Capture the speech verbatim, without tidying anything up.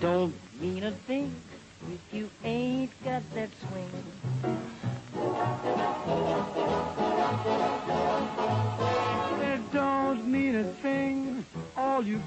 don't mean a thing if you ain't got that swing. It don't mean a thing, all you